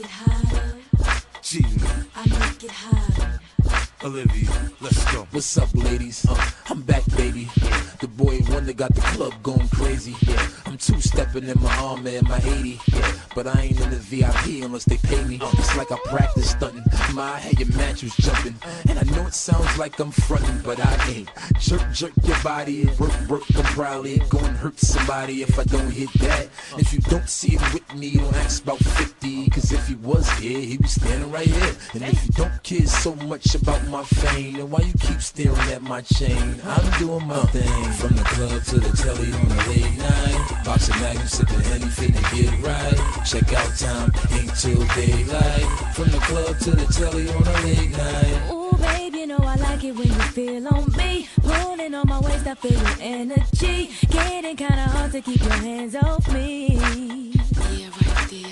it hot. Gina. I make it hot. Olivia, let's go. What's up, ladies? I'm back, baby. The boy wonder got the club going crazy. I'm two-stepping in my armor and my 80. But I ain't in the VIP unless they pay me. It's like I practice stunting. My head, your match was jumping. And I know it sounds like I'm fronting, but I ain't. Jerk your body. Work, I'm probably going hurt somebody if I don't hit that. If you don't see it with me, don't ask about 50. Cause if he was here, he'd be standing right here. And if you don't care so much about my fame, then why you keep staring at my chain? I'm doing my thing. From the club to the telly on a late night, box of Magnums, sipping anything to get right. Check out time, ain't till daylight. From the club to the telly on a late night. Ooh, babe, you know I like it when you feel on me. Pulling on my waist, I feel your energy. Getting kinda hard to keep your hands off me. Yeah, right there.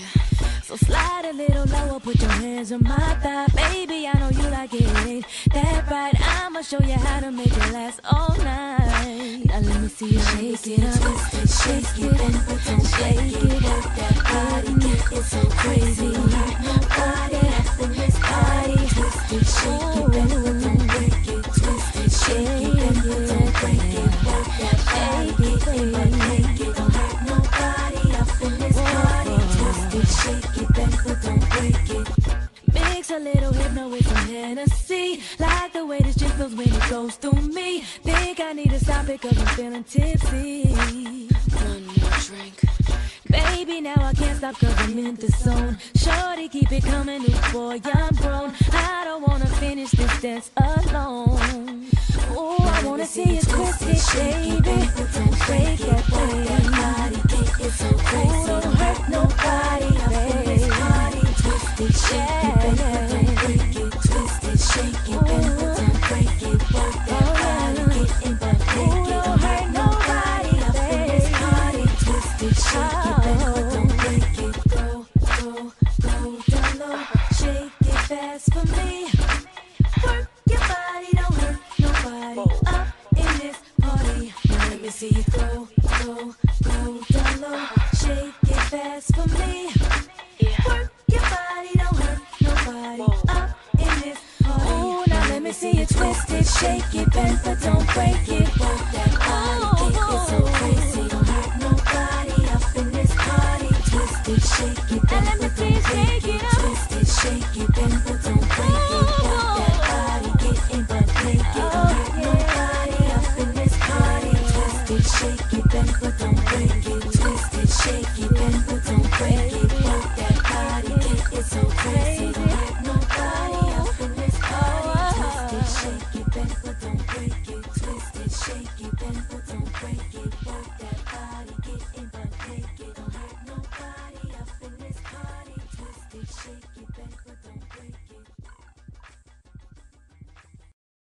So slide a little lower, put your hands on my thigh. Baby, I know you like it, ain't that right? I'ma show you how to make it last all night. Now let me see you shake it up, shake it up, but don't shake it up. That body, it's so crazy. Nobody has in this party. Twist it, shake it up, but don't break it. Twist it, shake it up, but don't break it. That body, it might make it. Don't hurt nobody up in this party. Twist it, shake it up, but don't break it. Mix a little hypno with some Hennessey. Like the way this drink feels when it goes through me. Think I need to stop it cause I'm feeling tipsy. One more drink. Baby, now I can't stop cause I'm in the zone. Shorty, keep it coming, new boy, I'm grown. I don't wanna finish this dance alone. Oh, I wanna see you twist it, baby. Don't break it, baby. It's so crazy. Ooh, don't hurt nobody, baby. Twist it, shake it, baby. Don't break it. Twist it, shake it, baby. Don't break it. Work that body, get in, but break it. Don't hurt nobody, baby. Twist it, shake it, baby. Don't break it. Go, go, go down low. Shake it fast for me. Work your body, don't hurt nobody. Up in this party, now let me see you go, go, go down low. Shake it fast for me. Work your body, don't hurt nobody. Up in this party. Ooh, now let me see you twist it, shake it, bend but don't break it. Work that body, kick it so crazy. Don't hurt nobody up in this party. Twist it, shake it, bend but don't break it. Twist it, shake it, bend but don't break it. Work that body, get in but break it. Don't hurt nobody up in this party. Twist it, shake it, bend but don't break it. Twist it, shake it, bend but don't break it. Work that body, get it so crazy. Don't hurt nobody up in this party. Twist it, shake it, bend but don't break it. Twist it, shake it, bend but don't break it. Work that body, get in.